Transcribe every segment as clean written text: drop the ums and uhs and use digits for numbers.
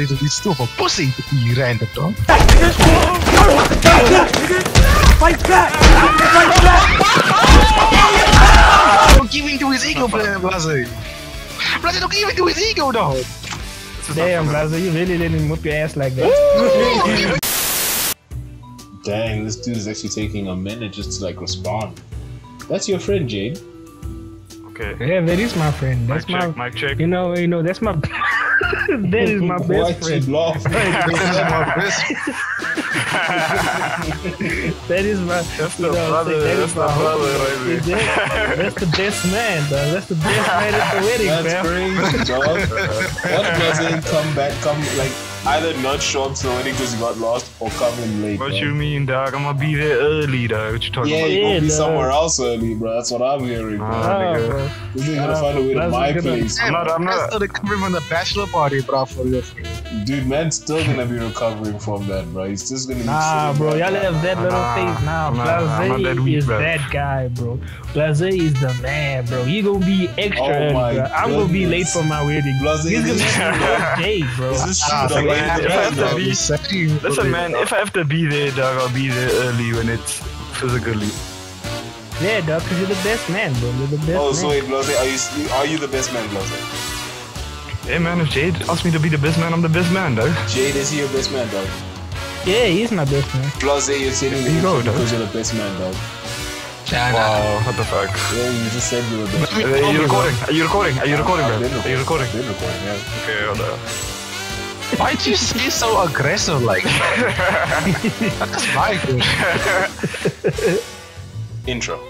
it will be so for pussy to be random dog. Fight back! Fight back! Don't give in to his ego, Blazay. Blazay, don't give in to his ego, dog. Damn, Blazay, you really let him whip your ass like that. Dang, this dude is actually taking a minute just to like respond. That's your friend, Jade. Okay. Yeah, that is my friend. That's my check, my check. You know, that's my. That is my best friend. That is my. That's the brother. That's my brother. That's the best man, though. That's the best man at the wedding, man. That's crazy, dog. What doesn't come back? Come like. Either not short so when he just got lost or come in late. What you mean, dog? I'm gonna be there early, dog. What you talking about? Yeah, you'll be somewhere else early, bro. That's what I'm hearing, bro. Nigga. This nigga gonna find a way to my place. I'm not still recovering from the bachelor party, bro, for real. Dude, man's still gonna be recovering from that, bro. He's just gonna be nah, bro, y'all have that little face now. Blazay is that guy, bro. Blazay is the man, bro. He gonna be extra early, bro. I'm gonna be late for my wedding. He's gonna be late, bro. Listen, man, if I have to be there, dog, I'll be there early when it's physically. Yeah, dog, because you're the best man, bro. You're the best man. Oh, so wait, Blazay, are you the best man, Blazay? Hey, man, if Jade asked me to be the best man, I'm the best man, dog. Jade, is he your best man, dog? Yeah, he's my best man. Blazay, you're sitting there because you're the best man, dog. Wow, what the fuck? Yeah, you just said you were the best man. Are you recording? Are you recording, bro? Are you recording? I've been recording, yeah. Okay, hold on. Why'd you say so aggressive like that? That's my question. Intro.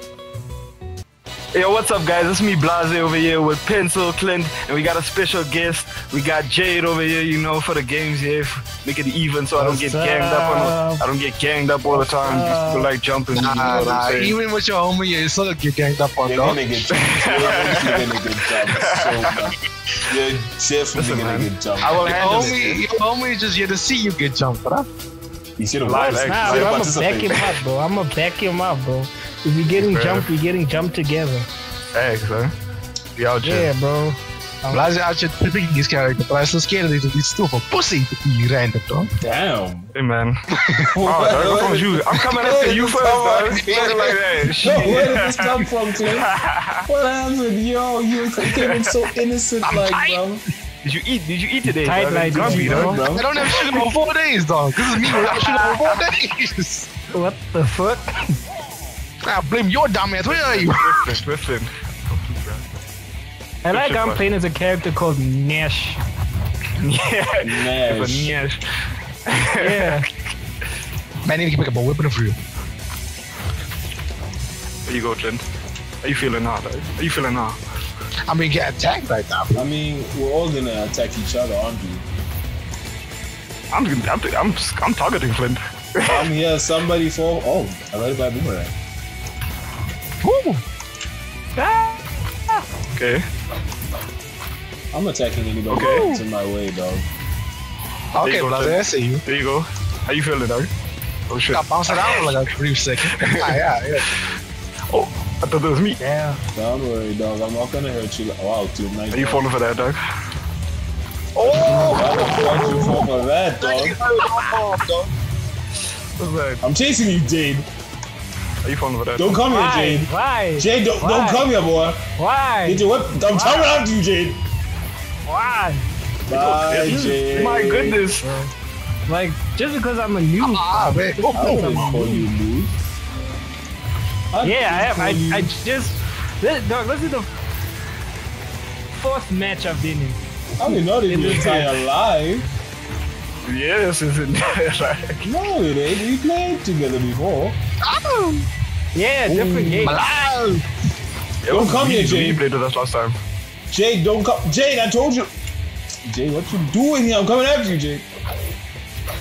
Yo, what's up, guys? It's me, Blazay, over here with Pencil, Clint, and we got a special guest. We got Jade over here, you know, for the games here. Make it even so I don't get ganged up all the time. These people like jumping. Nah, even with your homie, you still get ganged up on, dog. You're gonna get jumped. You're definitely gonna get jumped. Your homie is just here to see you get jumped, bro. You should have lied. Nah, I'm gonna back him up, bro. I'm gonna back him up, bro. If we're getting jumped, we're getting jumped together. Thanks, bro. Yeah, bro. Blazay out here picking his character, but I'm so scared of it to be stupid pussy to be random, dog. Damn. Hey, man. Oh, you. I'm coming after you first, dog. Like that. Where did this come from, Clint? What happened? Yo, you came in so innocent, like, bro. Did you eat today? Tight night, bro. I don't have sugar for 4 days, dog. This is me without sugar for 4 days. What the fuck? I blame your dumb ass. Where are you? Listen. And like I'm playing as a character called Nesh. Yeah. Nesh. Yeah. Man, I need to pick up a weapon for you. There you go, Clint. Are you feeling hard? Are you feeling hard? I mean, get attacked right now. I mean, we're all gonna attack each other, aren't we? I'm targeting Clint. I'm here. Somebody fall. Oh, I read my boomerang. Woo! Ah! Okay. I'm attacking anybody that's in my way, dog. Okay, Blazay, I see you. There you go. How you feeling, dog? Oh shit. I bounced around for like a brief second. Yeah. Oh, I thought that was me. Yeah. Don't worry, dog. I'm not gonna hurt you. Wow, dude. Nice. Are you falling for that, dog? Oh! I don't want you fall for that, dog. I'm chasing you, Jade. Are you falling for that? Don't come here, Jade. Why? Jade, don't come here, boy. Why? Get your whip. I'm coming after you, Jade. Why? Bye, Jade. My goodness. Like, just because I'm a noob. Ah, man. I yeah, I am. I just... Dog, this is the fourth match I've been in. I mean, not in your entire life. Yes, it's in there, like... No, it ain't. We played together before. Oh! Yeah, different game. Don't come here, Jade. We played with us last time. Jade, don't come. Jade, I told you. Jade, what you doing here? I'm coming after you, Jade.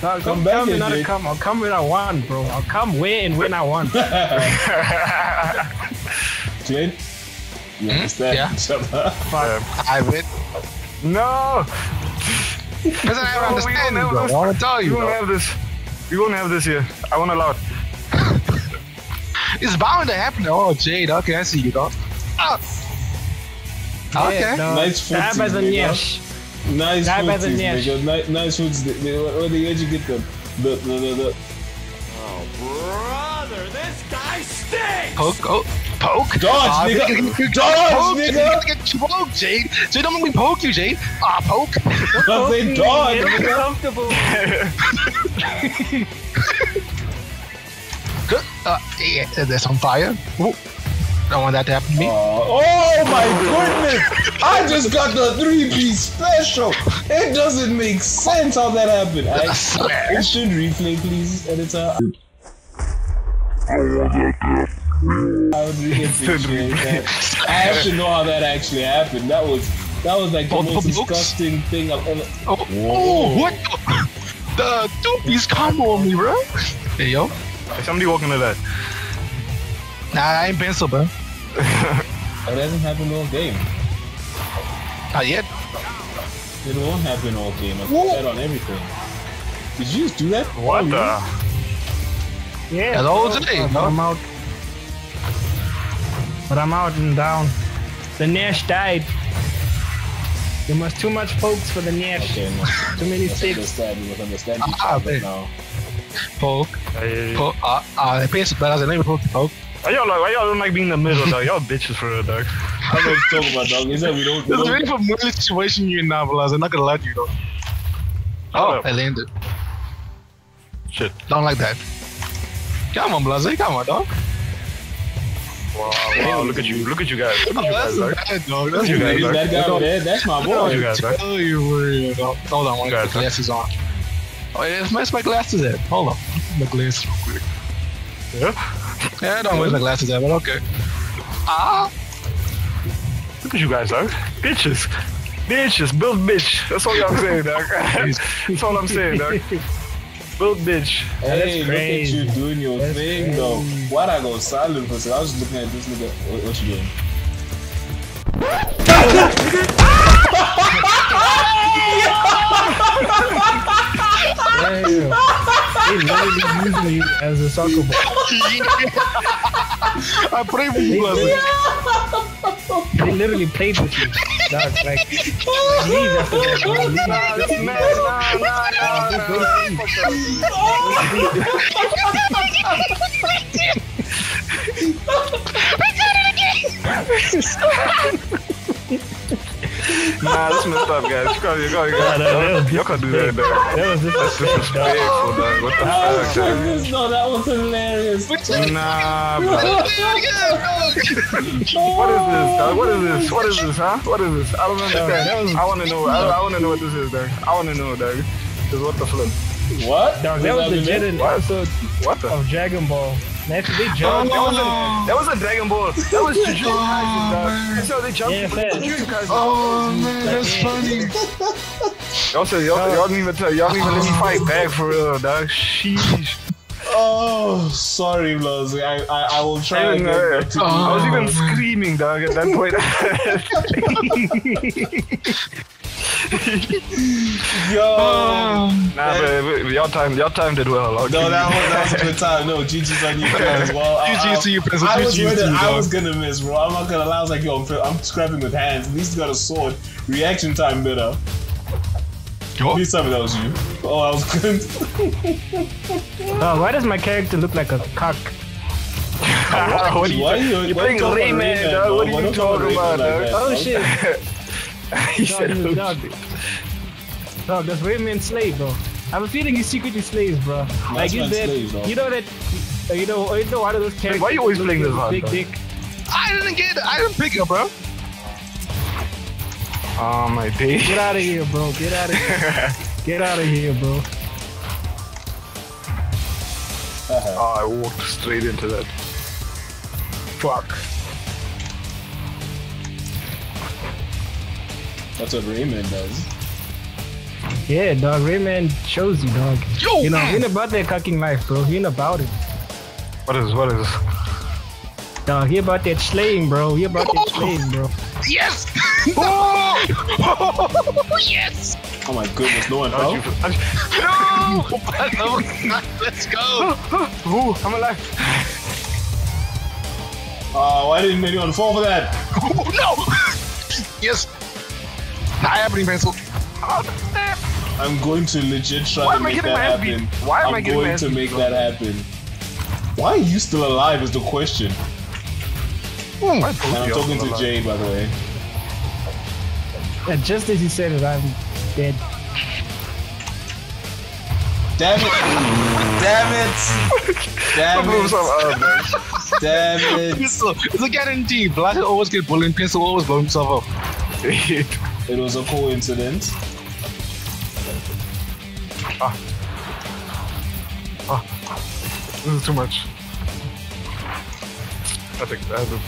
No, come back here, Jade. I'll come when I want, bro. I'll come where and when I want. Jade, you understand? Yeah. I win. No! Because I don't understand, bro. I want to tell you. You won't have this. You won't have this here. I won't allow it. It's bound to happen. Oh, Jade. Okay, I see you, dog. Oh. Okay. Nice foot. Nice hootsies, nigga. Nice hoots. Where did you get them? Oh, brother, this guy stinks! Poke? Dodge, nigga! Dodge, nigga! Get poked, Jade! Jade, don't let me poke you, Jade! Ah, poke! Don't say dodge, nigga! Good. Yeah, that's on fire. Ooh. Don't want that to happen to me. Oh my goodness! I just got the 3-piece special! It doesn't make sense how that happened. I swear. It should replay, please, at a time. I want that. I would really appreciate that. I actually know how that actually happened. That was like the most disgusting thing I've ever. Oh, what the 2-piece combo on me, bro? Hey, yo. Somebody walk into that. Nah, I ain't Pencil, bro. That hasn't happened all game. Not yet. It won't happen all game. I put that on everything. Did you just do that? What the? Yeah. Hello today. No? I'm out. But I'm out and down. The Nesh died. There was too much pokes for the Nesh. Okay, no. Too many sticks. Ah, poke. Poke. I Pencil, but I was never poke. Poke. Why y'all don't like being in the middle, dog? Y'all bitches for real, dog. I don't talk about, dog. It's like we don't. It's a very familiar situation you're in now, Blazay. I'm not gonna lie to you, dog. Oh, I landed. Shit. Don't like that. Come on, Blazay. Come on, dog. Wow, look at you. Look at you guys. Look at you guys, dog. That's bad, dog. That's you guys, dog. That guy there, that's my boy. Look at you guys, dog. Oh, you worried, dog. Hold on, one guys. Glasses on. Oh, yeah, where's my glasses at? Hold on. The glasses real quick. Yeah? Yeah, I don't wear my glasses there, but okay. Ah! Look at you guys, dog. Bitches. Bitches. Build bitch. That's all y'all saying, dog. That's all I'm saying, dog. Build bitch. Hey, that's look at you doing your thing, though. Why'd I go silent for a second? I was just looking at this nigga. What you doing? He's using you as a soccer ball. I pray for you, Blazay. They literally played with you. Dog, like, leave after that. Nah, that's messed up, guys. You can't do that, dog. That was disrespectful, dog. What the fuck, dog? No, that was hilarious. Nah, bro. What is this, dog? What is this? What is this, huh? What is this? I don't understand. I want to know. I want to know what this is, dog. I want to know, dog. Because what the flip? What? That was legit in episode of Dragon Ball. They jumped. That was a Dragon Ball. That was Jujutsu Kaisen, dog. That's how they jumped. Yeah, oh man, that's funny. Y'all didn't even tell. Y'all didn't even let me fight back for real, dog. Sheesh. Oh, sorry, Blazay. I will try again. I was even screaming, dog, at that point. Yo, nah, but y'all timed it well. Okay. No, that was a good time. No, GG's on you guys. Well, GG's to you, Pencil. I was gonna miss, bro. I'm not gonna lie. I was like, yo, I'm scrapping with hands. At least you got a sword. Reaction time better. At least something that was you. Oh, I was Clint. Why does my character look like a cock? You're playing Rayman, dog. What are you talking about, dog? Oh shit. Dog, that's Rayman's slave, bro. I have a feeling he's secretly slaves, bro. No, like he's dead. You know how those characters. Why are you always playing this hard? Big dick. I didn't pick up, bro. Oh my days. Get out of here, bro. Get out of here. Get out of here, bro. Oh, I walked straight into that. Fuck. That's what Rayman does. Yeah, dog. Rayman shows you, dog. Yo, you know, he ain't about that cucking life, bro. He ain't about it. What is? Dog, he about that slaying, bro. He about that slaying, bro. Yes! Oh! Yes! Oh my goodness, no one fell. No! Let's go! Ooh, I'm alive. Why didn't anyone fall for that? Oh, no! Yes! Not happening, Pencil. How the flip? I'm going to legit try to make that happen. Why am I getting my ass beat? I'm going to make that happen. Why are you still alive is the question. And I'm talking to Jade, by the way. And just as you said it, I'm dead. Damn it! Damn it! Damn it! Damn it! Pencil. It's a guarantee. Black always get bullied. Pencil always blow himself up. It was a coincidence. Ah. Ah. This is too much. I think I have it,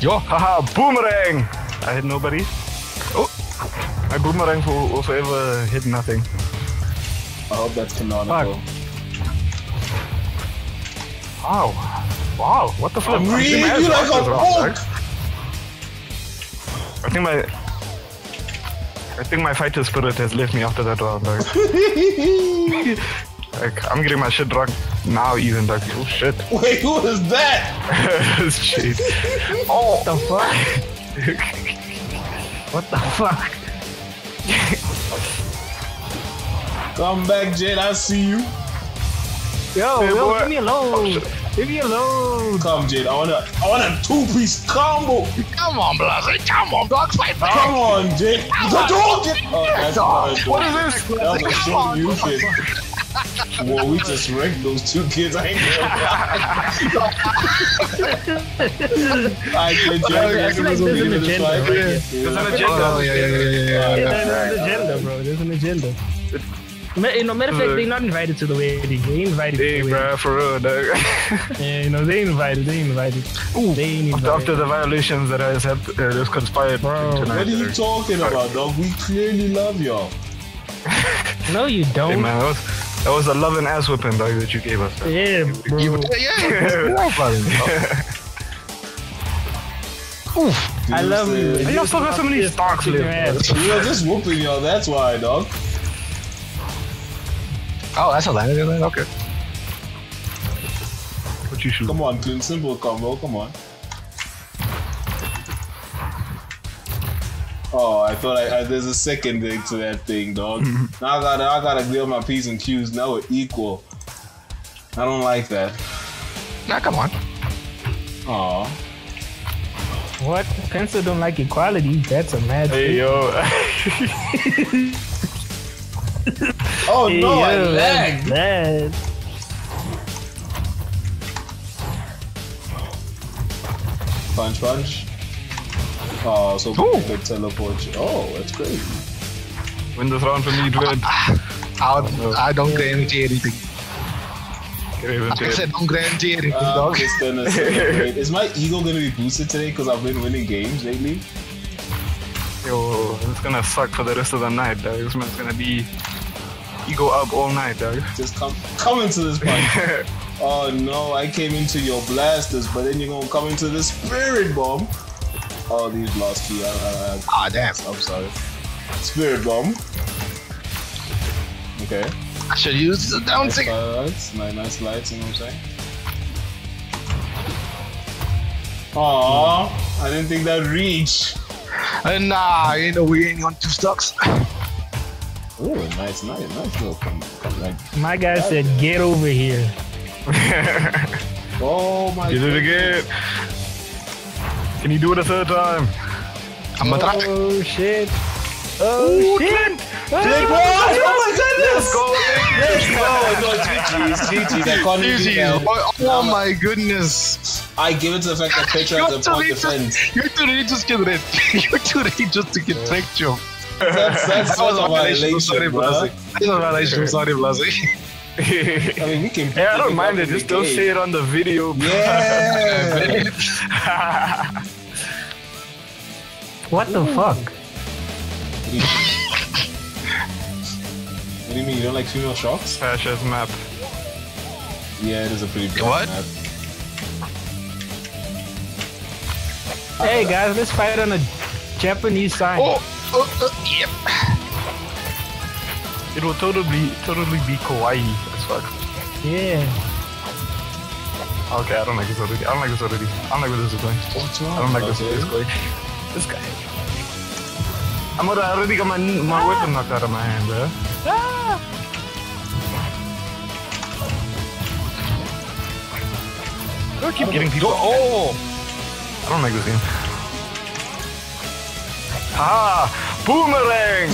bro. Yo! Haha! Boomerang! I hit nobody. Oh! My boomerang will forever hit nothing. I hope that's canonical. Fuck. Wow. Wow, what the fuck? Really? You like a punk! I think my fighter spirit has left me after that round, like. Like, I'm getting my shit drunk now even, like, oh shit. Wait, who is that? It's Jade. Oh! What the fuck? What the fuck? Come back, Jade. I see you. Yo, hey, yo, leave me alone. Oh, leave me alone. Come, Jade. I want a two-piece combo. Come on, Blazay. Come on, dog. Fight back. Come on, Jade. What is this? That was some new shit. Well, we just wrecked those two kids. I ain't gonna lie. There's an agenda, right? There's an agenda. Oh, yeah. There's an agenda, bro. There's an agenda. You know, matter of fact, they're not invited to the wedding. They ain't invited to the wedding. Bruh, for real, dog. Yeah, you know, they ain't invited. They ain't invited. Ooh, they ain't invited. After the violations that I said, just conspired tonight. What are you talking about, dog? We clearly love y'all. No, you don't. Hey, man, that was a loving ass whipping, dog, that you gave us. Dog. Yeah, bro. Oof. I love you. And y'all still got so many stocks left. We are just whooping y'all. That's why, dog. Oh, that's a line. Okay. What you shoot? Come on, Clint. Simple combo. Come on. Oh, I thought there's a second thing to that thing, dog. Now I gotta deal my P's and Q's. Now we're equal. I don't like that. Nah, come on. Aw. What? Pencil don't like equality. That's a mad thing. Hey, yo. Oh, hey, no, yo, I lagged. That's bad. Punch. Oh, so the teleport. Oh, that's great. Win this round for me, Dwight. I don't guarantee anything. Like I said, don't guarantee anything, dog. Is my ego gonna be boosted today because I've been winning games lately? Yo, it's gonna suck for the rest of the night, dog. This man's gonna be ego up all night, dog. Just come into this punch. Oh no, I came into your blasters, but then you're gonna come into this spirit bomb. Oh, these last two. Damn. I'm sorry. Spirit bomb. Okay. I should use the down tick. Nice lights, you know what I'm saying? Aww, I didn't think that reached. Nah, you know, we ain't on two stocks. Ooh, nice little comeback. My guy said, get over here. Oh my god. Did it again. Can you do it a third time? I'm a traffic. Oh shit. Oh shit. Clint. Oh my goodness. Let's go. Let's go. No, GG's. Oh my goodness. I give it to the fact that Petra has a point defense. You're too religious to get red. You're too religious to get tricked, yo. That's not a violation. I'm sorry, Blazay. That's not a violation. I'm sorry, Blazay. I mean, we can. Yeah, I don't mind it. Just don't say it on the video. Yeah. What the fuck? What do you mean? You don't like female sharks? Fascist map. Yeah, it is a pretty big map. Hey guys, let's fight on a Japanese sign. Yep. It will totally be kawaii as fuck. Yeah. Okay, I don't like this already. I don't like what this is going. I don't like this. This guy. I already got my weapon knocked out of my hand, bro. I keep getting people. Oh! I don't like this game. Ah! Boomerang!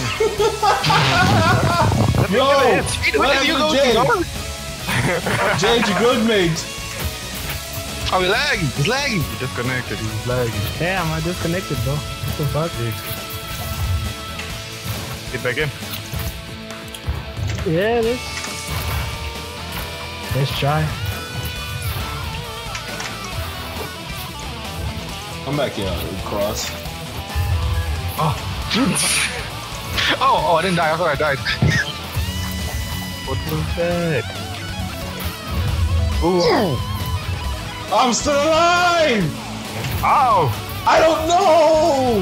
Yo! What happened to Jade? Jade, you good, mate? Oh, he's lagging! He's lagging! He disconnected. He's lagging. Damn, I disconnected, bro. What the fuck? Get back in. Yeah, it is. Let's try. I'm back here, cross. Oh. Oh, I didn't die. I thought I died. What was that? Ooh. I'm still alive! Ow! I don't know!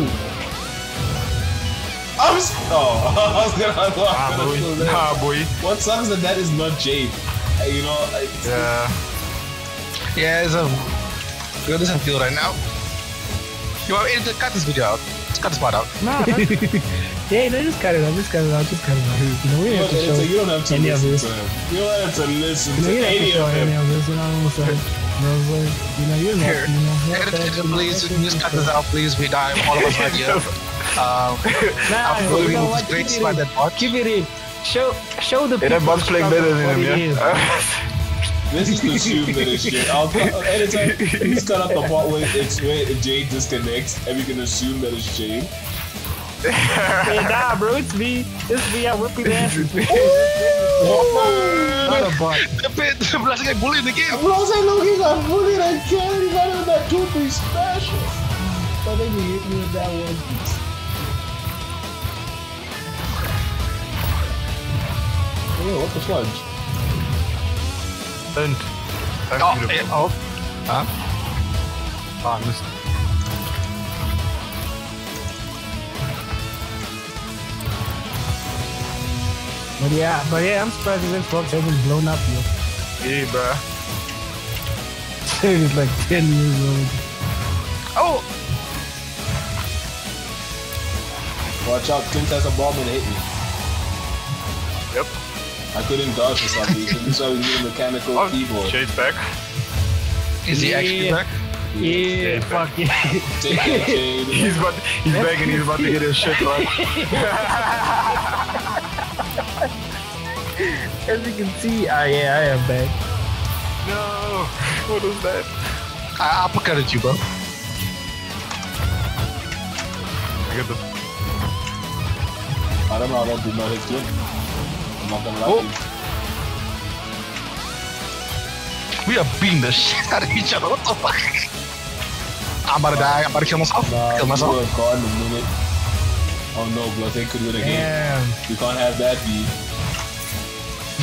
I was. Oh, I was gonna unlock. Nah, boy. What sucks that that is not Jade. You know. Yeah, it's a. It doesn't feel right now. You are in to cut this video out. Just cut this part out. Nah. Yeah, no, just cut it out. Just cut it out. You know, we don't have to show you don't have to any of this. You don't have to listen to any of this. You know, you don't have to. Please, just cut this out, please. We die. All of us right here. Give it in. Show the people. Bob's playing better than him, yeah? This is the stupidest shit. Anytime he's cut out the part where it's where Jade disconnects and we can assume that it's Jade. Hey, nah, bro, it's me. It's me, I whip your ass. Not a bot. The Blazay got bullied again. Blazay looking got bullied again. He got in that 2-piece special. I think he hit me with that 1-piece. Oh, what the fudge? Clint. Oh, huh? Oh, I missed. But yeah, I'm surprised this Xbox hasn't blown up yet. Yeah, bruh. Dude, it's like 10 years old. Oh! Watch out, Clint has a bomb and hit me. Yep. I couldn't dodge for some reason, so I was using a mechanical keyboard. Jade's back. Is he actually back? Yeah, fuck yeah. Jade. He's back and he's about to get his shit right. As you can see, yeah, I am back. No, what is that? I uppercutted you, bro. I don't know how that did not hit you. Oh. We are beating the shit out of each other. What the fuck? I'm about to die. I'm about to kill myself. Oh no, Blazay could win again. Damn. We can't have that beat.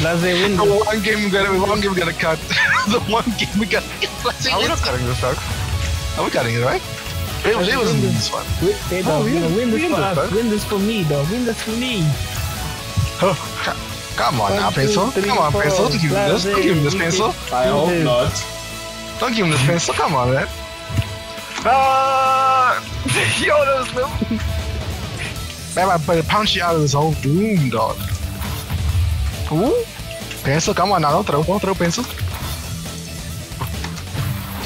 Blazay win. The one game we got to cut. The one game we got to cut. Are we not cutting this, dog? Are we cutting it, right? It was this one. Hey, dog, win this for me, dog. Win this for me. Come on now, Pencil. Come on, Pencil. Don't give him this. Don't give him this, Pencil. I hope not. Don't give him this, Pencil. Come on, man. Yo, that was slow. I punch you out of this whole doom, dog. Ooh. Pencil, come on now. Don't throw, Pencil.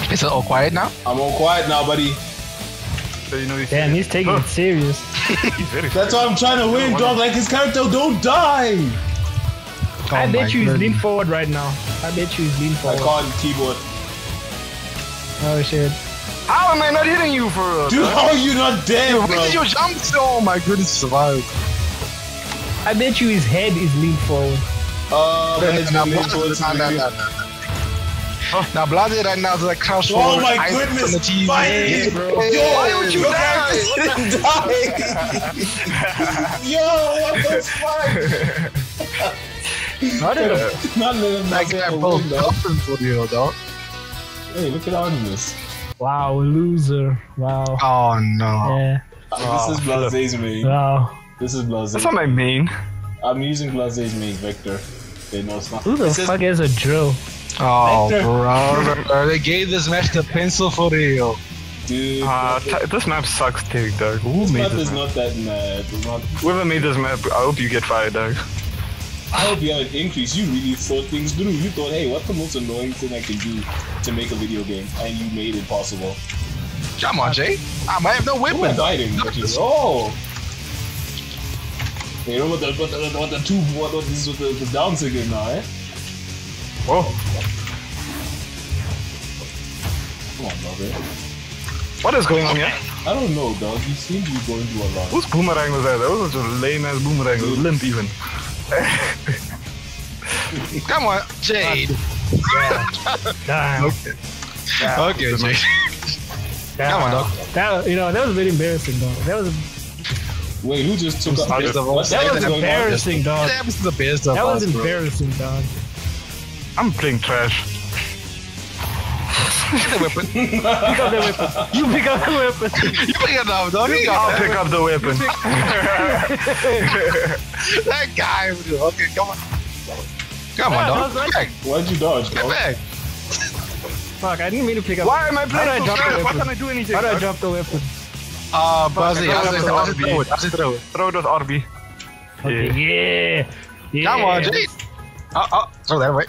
Pencil, all quiet now? I'm all quiet now, buddy. So you know he's taking it serious. That's why I'm trying to win, dog. Like his character don't die. I bet you he's lean forward right now. I can't keyboard. Oh shit. How am I not hitting you for real? Dude, how are you not dead, bro? Where did you jump? Oh my goodness, survived. I bet you his head is lean forward. Now Blazay right now is like crouch forward. Oh my goodness! Bro. Yo, why would you die? Yo, what the fuck? Not enough. Like that both dolphins for you, dog. Hey, look at Artemis. Wow, loser. Wow. Oh no. Yeah. Wow. This is Blazay's main. Wow. This is Blazay. That's not my main. I'm using Blazay's main vector. They know it's not. Who the fuck has a drill? Oh, brother. They gave this match the Pencil for real. Dude, this map sucks, dude, dog. This map is not that mad. Whoever made this map, I hope you get fired, dog. I hope you had an increase. You really thought things through. You thought, hey, what's the most annoying thing I can do to make a video game? And you made it possible. Come on, Jay. I might have no weapon. I'm fighting. Oh. You know what this is with the down signal now, eh? Whoa. Come on, brother. What is going on here? I don't know, dog. You seem to be going to a lot. Whose boomerang was that? That was such a lame ass boomerang. It was limp even. Come on, Jade. Damn. Okay. Yeah. Okay, Jade. Yeah. Come on, dog. That, you know, that was very embarrassing, dog. That was. Wait, who just took out the ball? That was embarrassing, dog. That was the best of all. That was embarrassing, dog. I'm playing trash. Pick up the weapon. You pick up the weapon. You pick it up, dog. I'll pick up the weapon. That guy. Okay, come on. Come on, dog. Come back. Why'd you dodge, dog? Come back. Fuck, I didn't mean to pick up. Why am I playing so trash? Why can't I do anything? How do I drop the weapon? Blazay, I just throw it. Throw it with RB. Okay, yeah. Come on, Jade. Throw that way.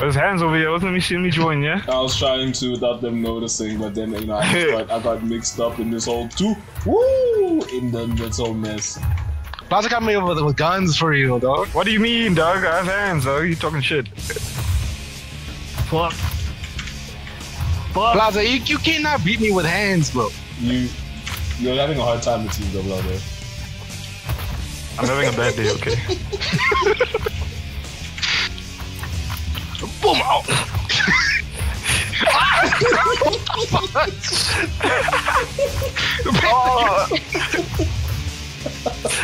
There's hands over here, wasn't me join, yeah? I was trying to without them noticing, but then, you know, I got mixed up in this whole too. Woo! In this whole mess. Blazay got me over with guns for you, dog. What do you mean, dog? I have hands, dog. You talking shit. Fuck. Fuck. Blazay, you cannot beat me with hands, bro. You're having a hard time with teams, though, Blazay. I'm having a bad day, okay? Boom out! Oh.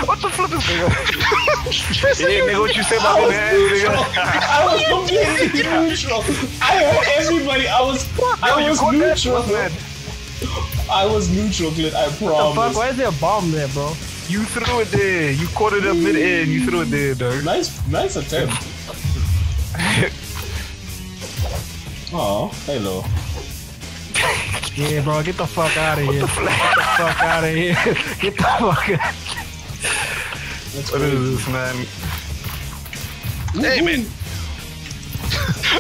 What the flip is going on? Hey, nigga, what you say about the hands, nigga? I was completely neutral. I heard everybody. I was neutral, Clint. I promise. What the fuck? Why is there a bomb there, bro? You threw it there. You caught it up mid-air and you threw it there, dog. Nice attempt. Oh, hello. Yeah, bro, get the fuck out of here. Get the fuck out of here. Get the fuck out of here. What is this, man? Ooh, hey, ooh. Man.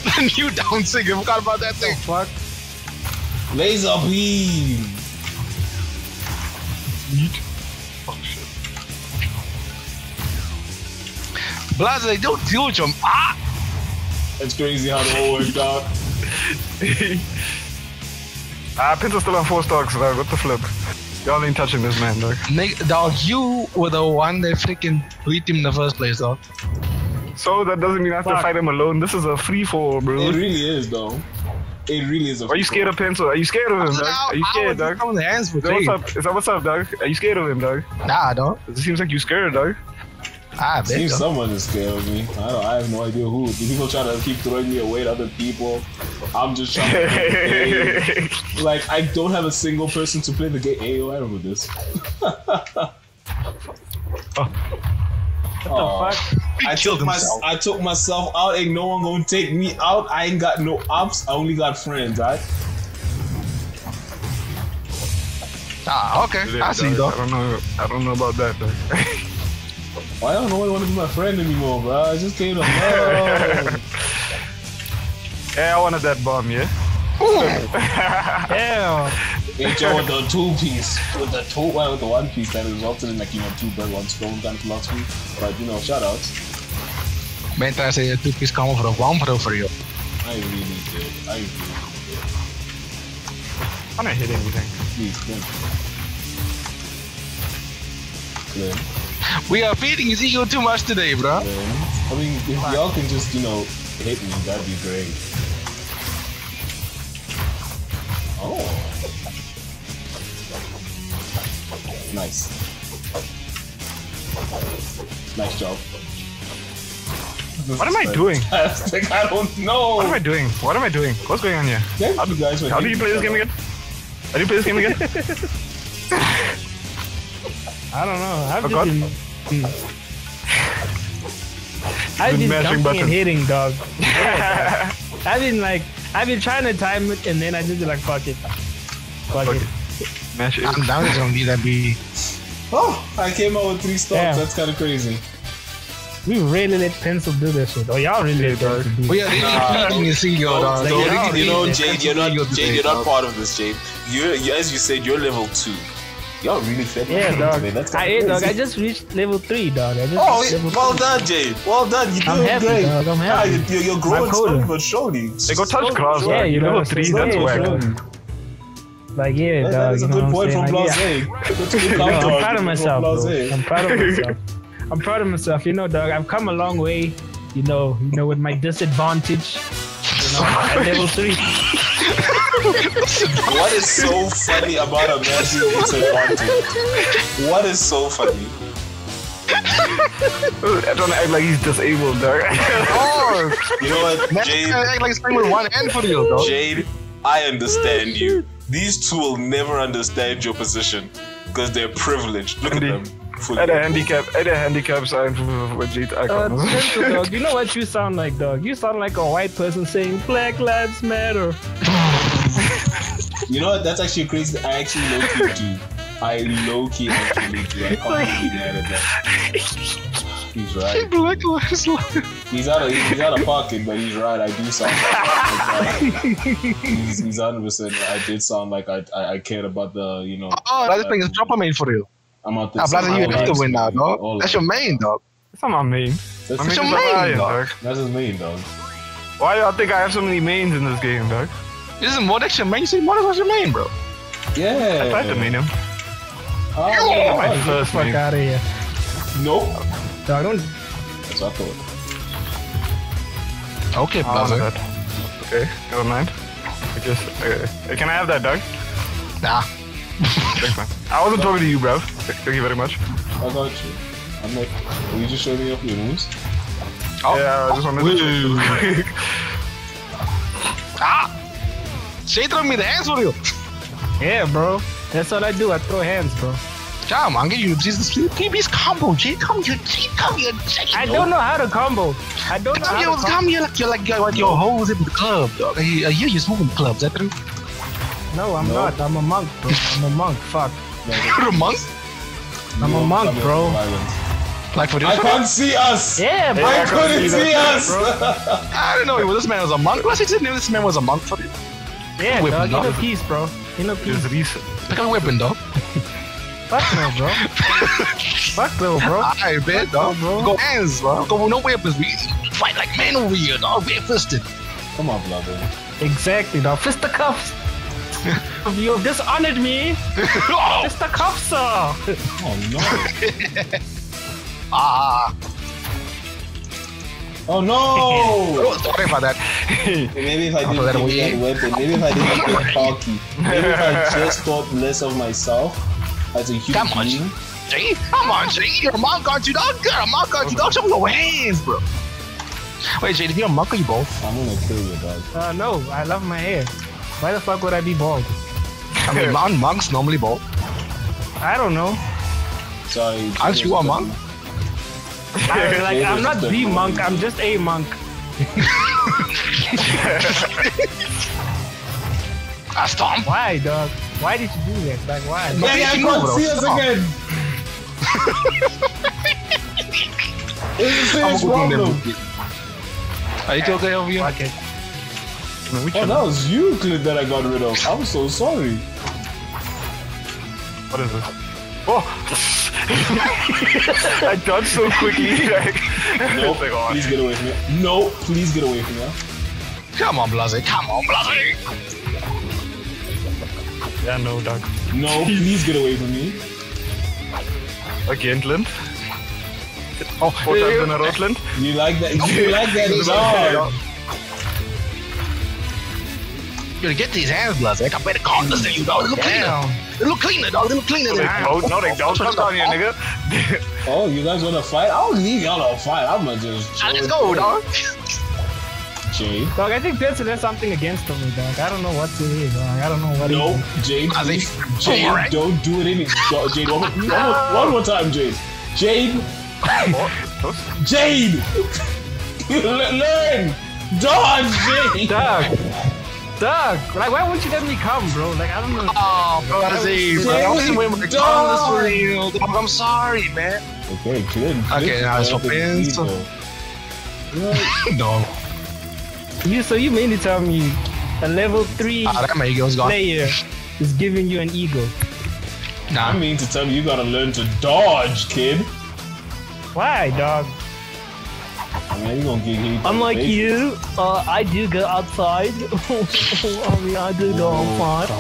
The new down singer. I forgot about that thing. Oh, fuck. Laser beam. Sweet. Oh, shit. Blazay, don't deal with him. Ah! It's crazy how it all worked out. Pencil's still on 4 stocks, dog. What the flip? Y'all ain't touching this man, dog. Dog, you were the one that freaking beat him in the first place, dog. So that doesn't mean I have to fight him alone. This is a free fall, bro. It really is, though. It really is a free fall. Are you scared of Pencil? Are you scared of him, dog? Are you scared, dog? What's up, dog? Are you scared of him, dog? Nah, dog. It seems like you're scared, dog. I bet someone is scared of me. I have no idea who. People try to keep throwing me away to other people. I'm just trying to play. Like, I don't have a single person to play the game. Ayo, I remember this. What the fuck? I took myself out. Ain't no one gonna take me out. I ain't got no ops. I only got friends, right? Ah, okay. I see, dog. I don't know about that, though. Why don't nobody want to be my friend anymore, bro? I just came to love. Yeah, I wanted that bomb, yeah? Ooh! Damn! H.O. with the 2-piece. With the 1-piece that resulted in, like, you know, 2 birds, 1 stone kind of philosophy. But, you know, shout out. Man, I say a 2-piece combo for a bomb throw for you. I really did. I'm not hitting anything. Please, thank you. Good. We are feeding his ego too much today, bro. Yeah. I mean, if y'all can just, you know, hit me, that'd be great. Oh. Nice. Nice job. What am I doing? I don't know. What am I doing? What's going on here? How do you play this game again? How do you play this game again? I don't know. I've been jumping and hitting, dog. I've been trying to time it, and then I just like fuck it. I'm down is gonna be that B. Oh, I came out with 3 stars. Yeah. That's kind of crazy. We really let Pencil do this shit. Oh, y'all really let Pencil do this. We you know, Jade, you're not part of this, Jade. You, as you said, you're level 2. Y'all really fed me. Yeah, dog. That's dog. I just reached level 3, dog. Well done, Jade. Well done. You're doing great. Dog. I'm happy. Yeah, you're growing slow, but surely. They go touch grass. Yeah, you know, level 3, that's whack. Like, yeah, dog. That's a good point from Blazay. I'm proud of myself. I'm proud of myself. I'm proud of myself, you know, dog. I've come a long way, you know, with my disadvantage, you know, at level 3. What is so funny about a massive disadvantage? What is so funny? I don't act like he's disabled, dog. Oh, you know what, Jade? I act like he's playing with one hand for you, dog. Jade, I understand you. These two will never understand your position because they're privileged. Look at them. At a handicap sign for Jade icons. Dog, you know what you sound like, dog? You sound like a white person saying Black Lives Matter. You know what? That's actually crazy. I actually low-key do. I can't be mad at that. He's right. Black Lives Matter. He's out of pocket, but he's right. I do sound like he's 100%. I did sound like I cared about the, you know. Oh, that thing is drop a main for you. I'm out there. You have to win now, dog. That's your main, dog. That's not my main. That's your main, dog. That's his main, dog. Why do y'all think I have so many mains in this game, dog? Isn't Mordex your main? You say Mordex was your main, bro. Yeah. I tried to main him. Oh, my first main. Get the fuck out of here. Nope. Dog, don't. That's what I thought. Okay, Blazay. Okay, never mind. I guess. Okay. Can I have that, dog? Nah. Thanks, man. I wasn't talking to you, bro. Thank you very much. I got you. I'm like, will you just show me up your moves? Oh. Yeah, I just wanted to. Ah! Shade threw me the hands for you. Yeah, bro. That's all I do. I throw hands, bro. Damn, I'm getting you. Please combo, Jade. Come here, Jade. I don't know how to combo. Come here, like your hoes in the club, dog. I hear you're smoking clubs, that true? No, I'm not. I'm a monk, bro. I'm a monk. Fuck. You're a monk? I'm a monk, bro. Like for this. I can't see us. Yeah, bro. I couldn't see us. I don't know. This man was a monk. What's he saying? This man was a monk for this. Yeah, dog. You know peace, bro. You know peace. Pick up a weapon, dog. Fuck no, bro. I bet, dog. Go hands, bro. Go with no weapons. We fight like men over here, dog. We're fisted. Come on, brother. Exactly, dog. Fist the cuffs. You have dishonored me, Mr. Copser. Oh no! Ah! Oh no! Oh, sorry about that. Maybe if I didn't get that weapon, maybe if I didn't get cocky, maybe if I just thought less of myself as a human being. Come on, Jade! You're a monk, aren't you? Don't show your hands, bro. Wait, Jade, if you're a monk, are you bald? I'm gonna kill you, dog. No, I love my hair. Why the fuck would I be bald? I mean, aren't monks normally bald? I don't know. Sorry. Aren't you a monk? I'm not the monk, I'm just a monk. Storm. Why, dog? Why did you do that? Like, why? Man, I can't see us again! It's the same problem. Are you okay over here? Okay. Oh, that was you, Clint, that I got rid of. I'm so sorry. What is this? Oh! I dodged so quickly. No, please get away from me. No, please get away from me. Come on, Blazay. Yeah, no, dog. No, please get away from me. Again, Clint. Oh, 4 times in a row, Clint. You like that? You like that? You're gonna get these hands, Blazay. I better call this than you, dog. Little cleaner, dog. Don't touch on you, nigga. Oh, you guys wanna fight? I'll leave y'all to fight. I'm gonna just. Let's go, dog. Jade. Dog, I think Pencil has something against me, dog. I don't know what to do, dog. I don't know what. No, Jade. Jade, don't do it anymore. Jade, one more time, Jade. Jade. Learn, dodge, Jade. Dog. stuck. Like, why won't you let me come, bro? Like, I don't know. Oh, bro, I'm sorry, man. Okay, Clint. Okay, now it's for Pencil. No. So you mainly tell me a level 3 player is giving you an ego. Nah. I mean to tell you, you gotta learn to dodge, kid. Why, dog? Man, you gonna get hit. Unlike you, I do go outside. I mean, I do go outside.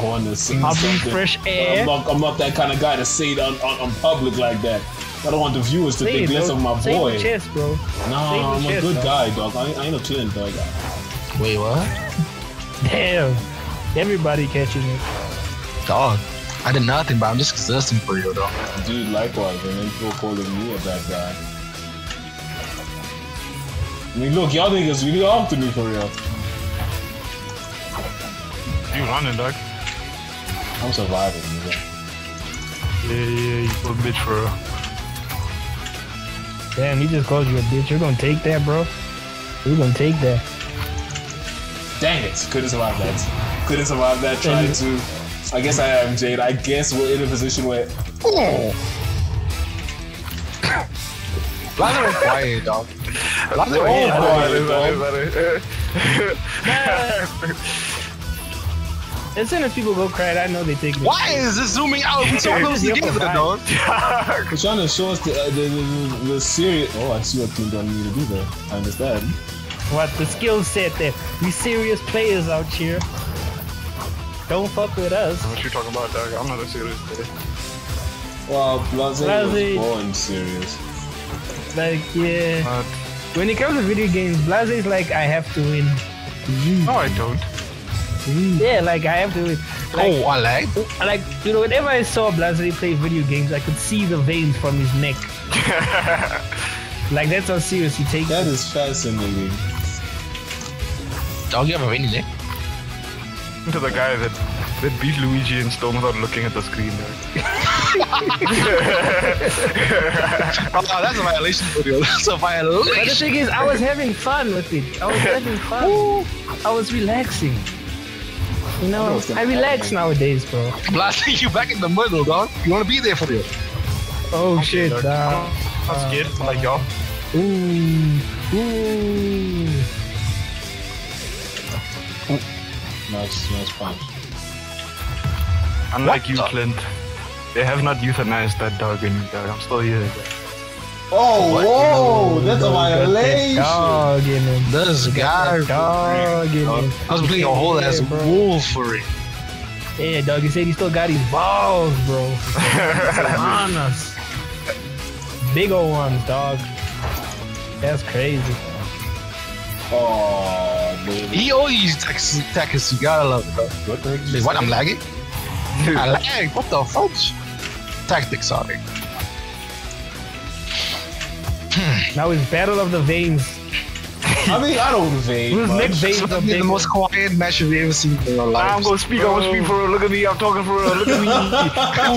I breathe fresh air. I'm not that kind of guy to say it on public like that. I don't want the viewers to think less of my boy. Chest, bro. Nah, I'm a good guy, dog. I ain't a Clint, dog. Wait, what? Damn. Everybody catching it. Dog. I did nothing, but I'm just exerting for you, dog. Dude, likewise, and then people calling me a bad guy. I mean, look, y'all niggas really off to me for real. You running, dog? I'm surviving, nigga. Yeah, you little bitch, for real. Damn, he just called you a bitch. You're gonna take that, bro. You're gonna take that. Dang it! Couldn't survive that. Couldn't survive that. Tried to. I guess I am, Jade. I guess we're in a position where. Oh. Blazay was quiet, dog. Blazay was quiet, dog. As soon as people go cry, I know they take me. Why is this zooming out? We're so close together, dog. We're trying to show us the serious. Oh, I see what you don't need to do there. I understand. What the skill set there? We serious players out here. Don't fuck with us. What you talking about, dog? I'm not a serious player. Wow, Blazay was born serious. Like, yeah. When it comes to video games, Blazay's like, I have to win. No, I don't. Yeah, like, I have to win. Like, oh, I like? Like, you know, whenever I saw Blazay play video games, I could see the veins from his neck. Like, that's how serious he takes it. That is fascinating. Dog, you have a veiny neck? To the guy that beat Luigi and Storm without looking at the screen. Oh, that's a violation video. That's a violation. But the thing is, I was having fun with it. I was having fun. I was relaxing. You know, I relax nowadays, bro. Blazay, you back in the middle, dog. You want to be there for real. Oh, okay, shit, dog. I'm scared. I'm like, y'all. Ooh. Ooh. Nice punch. Unlike you, Clint, they have not euthanized that dog in me, dog. I'm still here. Oh, whoa! That's a violation! Dog in him. This guy, dog in him. I was playing a whole ass wolf for it. Yeah, dog, he said he still got his balls, bro. On us. Big old ones, dog. That's crazy. Oh. He always attacks, you gotta love it. What the heck? Wait, what? I'm lagging? I lagged, what the fuck? Tactics are it. Now it's Battle of the Veins. I mean, I don't vein. This is the most quiet match you've ever seen in your life. I'm gonna speak for her, look at me, I'm talking for her, look at me.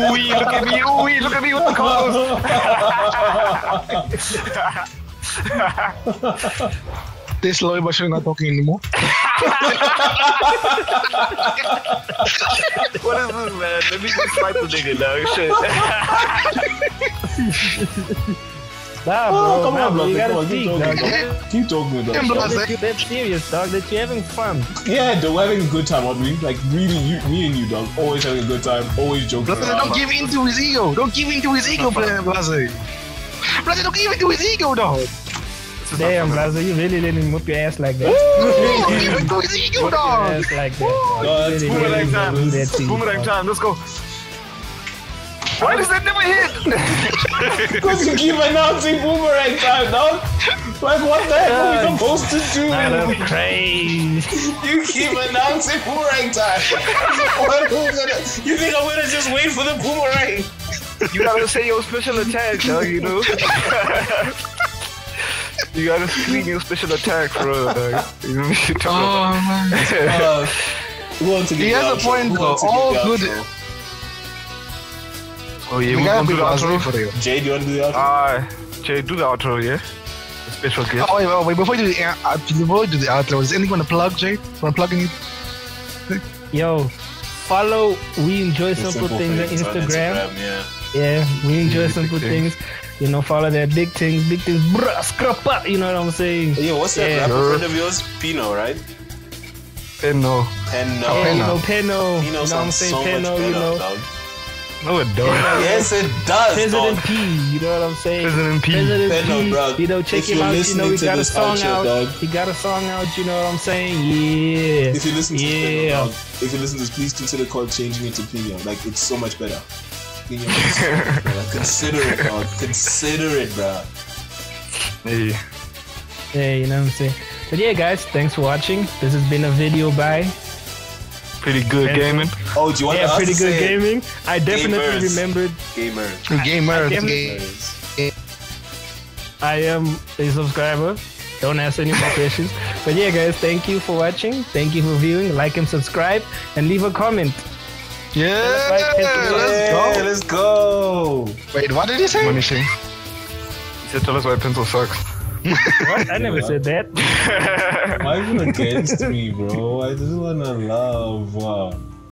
Ooh-wee, look at me, ooh-wee, look at me with the calls. This lawyer, but she's not talking anymore. What is this, man? Let me just fight the nigga now. Shit. Nah, bro. Oh, come on, bro. You gotta speak, dog. Keep talking with us. That's serious, dog. That you're having fun. Yeah, dude, we're having a good time, aren't we? Like, really, me and you, dog. Always having a good time. Always joking. Don't give in to his ego. Don't give in to his ego, Blazay. Blazay, don't give in to his ego, dog. Damn, Blazay, you really let him whip your ass like that. Whoop your ass like that. It's boomerang time. Let's go. Why does that never hit? Because you keep announcing boomerang time, dog. Like, what the hell are we supposed to do? I'm crazy. You keep announcing boomerang time. You think I'm gonna just wait for the boomerang? You gotta say your special attack, dog, you know? You gotta screen your special attack, bro. Like, you know what you're talking about. Man. He has a point, though. All good. Oh, yeah, we gotta do the outro for you. Jade, you wanna do the outro? Jade, do the outro, yeah? The special guest. Oh, wait, before you do the outro, is anything you wanna plug, Jade? Wanna plug anything? Yo, follow We Enjoy Simple Things on Instagram. Yeah, We Enjoy Simple Things. You know, follow their big things, bruh, scrappa, you know what I'm saying? Yo, what's that rapper friend of yours? Peno, right? Peno. You know what I'm saying? So Peno, better, you know. Dog. No, it does. Yes, it does. President dog. P, you know what I'm saying? President P. Bro, you know, check him out. You know, he got a song out. He got a song out. You know what I'm saying? Yeah. If you listen to Peno, dog, if you listen to this, please consider changing it to Pino. Like, it's so much better. Pino is so much better. Consider it, dog. Consider it, bro. Hey. Hey, you know what I'm saying? But yeah, guys, thanks for watching. This has been a video by Pretty Good Gaming. Oh, do you want us to say Pretty Good Gaming? I definitely remembered. Gamers. I am a subscriber. Don't ask any more questions. But yeah, guys, thank you for watching. Thank you for viewing. Like and subscribe. And leave a comment. Yeah, let's go. Wait, what did he say? He said, tell us why Pencil sucks. What? I never said that. Why are you against me, bro? I just wanna love. Wow.